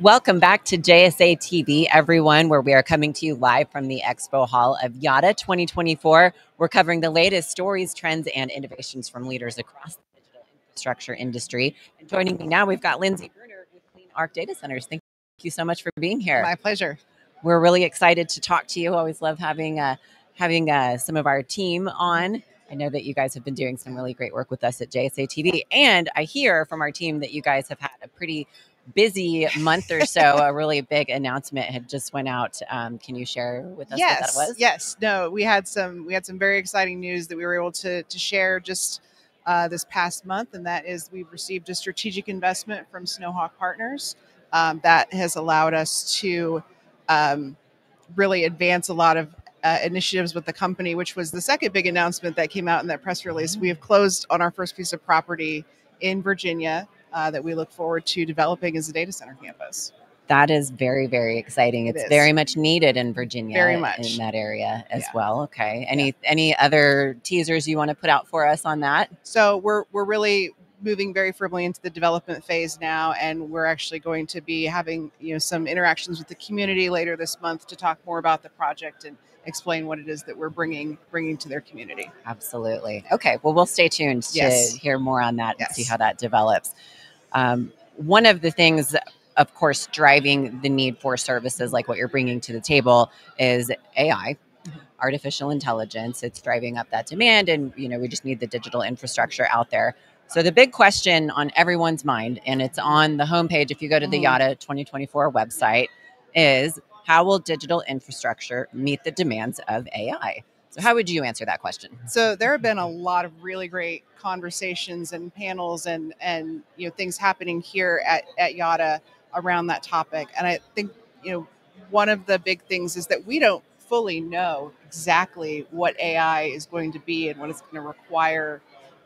Welcome back to JSA TV, everyone, where we are coming to you live from the Expo Hall of Yotta 2024. We're covering the latest stories, trends, and innovations from leaders across the digital infrastructure industry. And joining me now, we've got Lindsey Bruner with CleanArc Data Centers. Thank you so much for being here. My pleasure. We're really excited to talk to you. Always love having some of our team on. I know that you guys have been doing some really great work with us at JSA TV. And I hear from our team that you guys have had a pretty busy month or so. A really big announcement had just went out. Can you share with us what that was? Yes. No, we had some very exciting news that we were able to share just this past month, and that is we've received a strategic investment from Snowhawk Partners that has allowed us to really advance a lot of initiatives with the company, which was the second big announcement that came out in that press release. We have closed on our first piece of property in Virginia that we look forward to developing as a data center campus. That is very, very exciting. It's very much needed in Virginia, very much in that area as well. Okay. Any other teasers you want to put out for us on that? So we're really moving very firmly into the development phase now, and we're actually going to be having some interactions with the community later this month to talk more about the project and explain what it is that we're bringing to their community. Absolutely. Okay. Well, we'll stay tuned to hear more on that and see how that develops. One of the things, of course, driving the need for services like what you're bringing to the table is AI. Artificial intelligence. It's driving up that demand, and we just need the digital infrastructure out there. So the big question on everyone's mind, and it's on the homepage if you go to the Yotta 2024 website, is how will digital infrastructure meet the demands of AI? So how would you answer that question? So there have been a lot of really great conversations and panels and things happening here at Yotta around that topic. And I think one of the big things is that we don't fully know exactly what AI is going to be and what it's going to require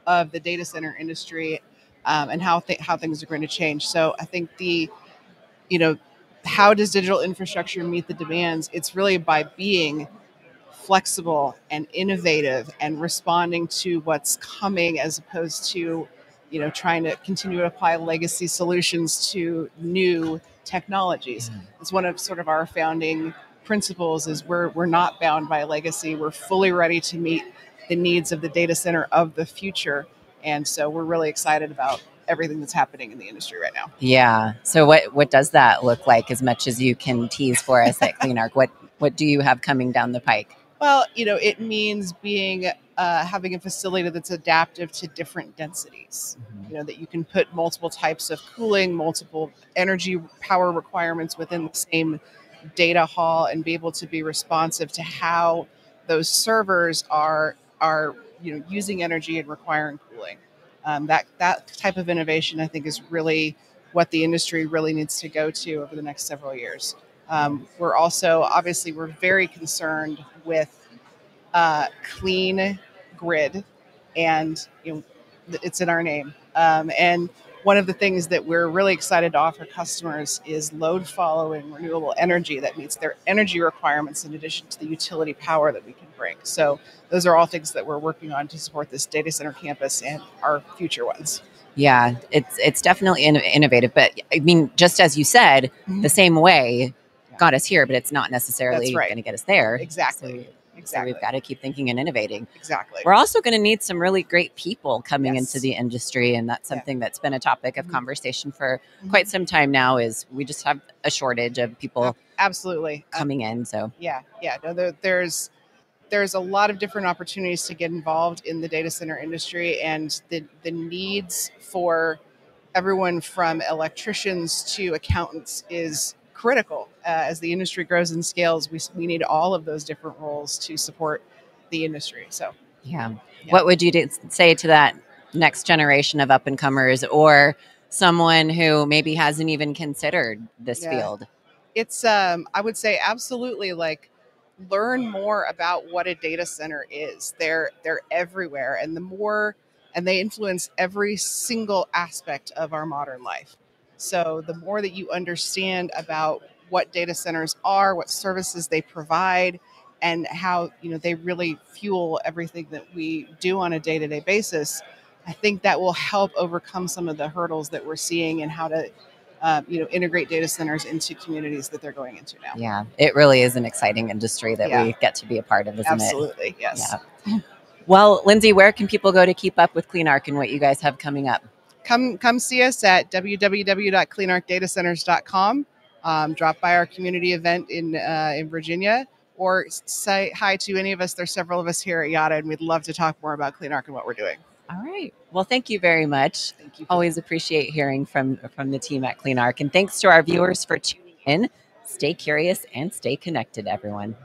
of the data center industry and how things are going to change. So I think how does digital infrastructure meet the demands? It's really by being flexible and innovative and responding to what's coming, as opposed to, trying to continue to apply legacy solutions to new technologies. It's one of sort of our founding principles is we're not bound by legacy. We're fully ready to meet the needs of the data center of the future. And so we're really excited about everything that's happening in the industry right now. Yeah. So what does that look like, as much as you can tease for us at CleanArc? What do you have coming down the pike? Well, it means being having a facility that's adaptive to different densities. That you can put multiple types of cooling, multiple energy power requirements within the same data hall, and be able to be responsive to how those servers are using energy and requiring cooling. That type of innovation, I think, is really what the industry really needs to go to over the next several years. We're also, obviously, we're very concerned with clean grid, and it's in our name. And one of the things that we're really excited to offer customers is load following renewable energy that meets their energy requirements in addition to the utility power that we can bring. So those are all things that we're working on to support this data center campus and our future ones. Yeah, it's definitely innovative. But I mean, just as you said, the same way got us here, but it's not necessarily going to get us there. Exactly. So, exactly. So we've got to keep thinking and innovating. Exactly. We're also going to need some really great people coming into the industry. And that's something that's been a topic of conversation for quite some time now, is we just have a shortage of people coming in. So there's a lot of different opportunities to get involved in the data center industry, and the needs for everyone from electricians to accountants is critical. As the industry grows and scales, we need all of those different roles to support the industry. So, What would you say to that next generation of up and comers, or someone who maybe hasn't even considered this field? It's I would say absolutely, learn more about what a data center is. They're everywhere, and they influence every single aspect of our modern life. So the more that you understand about what data centers are, what services they provide, and how they really fuel everything that we do on a day-to-day basis, I think that will help overcome some of the hurdles that we're seeing in how to integrate data centers into communities that they're going into now. Yeah, it really is an exciting industry that we get to be a part of, isn't it? Absolutely, yes. Yeah. Well, Lindsey, where can people go to keep up with CleanArc and what you guys have coming up? Come see us at www.cleanarcdatacenters.com. Drop by our community event in Virginia, or say hi to any of us. There's several of us here at Yotta, and we'd love to talk more about CleanArc and what we're doing. All right. Well, thank you very much. Thank you. Always appreciate hearing from the team at CleanArc. And thanks to our viewers for tuning in. Stay curious and stay connected, everyone.